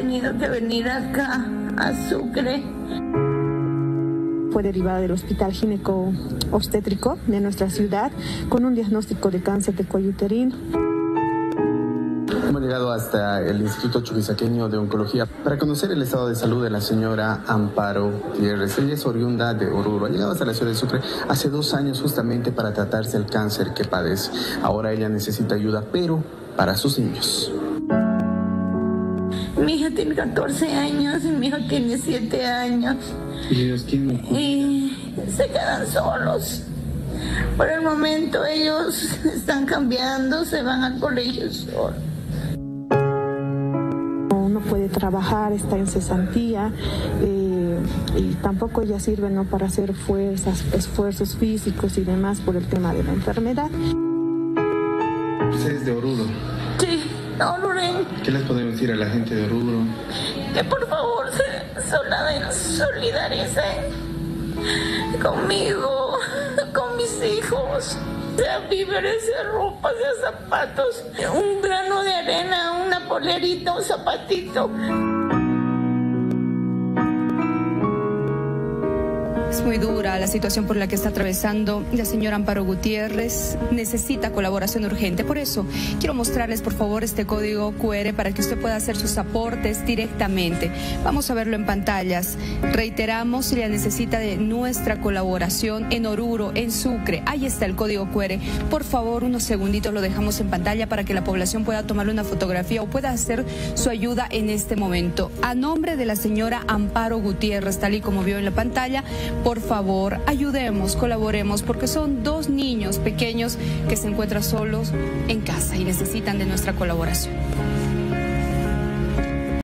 tenido que venir acá a Sucre. Fue derivada del hospital gineco obstétrico de nuestra ciudad con un diagnóstico de cáncer de cuello uterino. Hemos llegado hasta el Instituto Chuquisaqueño de Oncología para conocer el estado de salud de la señora Amparo Gutiérrez. Ella es oriunda de Oruro. Ha llegado hasta la ciudad de Sucre hace 2 años justamente para tratarse el cáncer que padece. Ahora ella necesita ayuda, pero para sus niños. Mi hija tiene 14 años y mi hijo tiene 7 años. ¿Y ellos quién? Y se quedan solos. Por el momento ellos están cambiando, se van al colegio solos. No puede trabajar, está en cesantía y tampoco ya sirve, ¿no?, para hacer esfuerzos físicos y demás por el tema de la enfermedad. ¿Usted es de Oruro? Sí. ¿Qué les podemos decir a la gente de Oruro? Que por favor se solidaricen conmigo, con mis hijos. Sea víveres, sea ropa, sea zapatos, un grano de arena, una polerita, un zapatito. Es muy dura la situación por la que está atravesando la señora Amparo Gutiérrez. Necesita colaboración urgente. Por eso quiero mostrarles, por favor, este código QR para que usted pueda hacer sus aportes directamente. Vamos a verlo en pantallas. Reiteramos, ella necesita de nuestra colaboración en Oruro, en Sucre. Ahí está el código QR. Por favor, unos segunditos lo dejamos en pantalla para que la población pueda tomarle una fotografía o pueda hacer su ayuda en este momento. A nombre de la señora Amparo Gutiérrez, tal y como vio en la pantalla, por favor, ayudemos, colaboremos, porque son 2 niños pequeños que se encuentran solos en casa y necesitan de nuestra colaboración.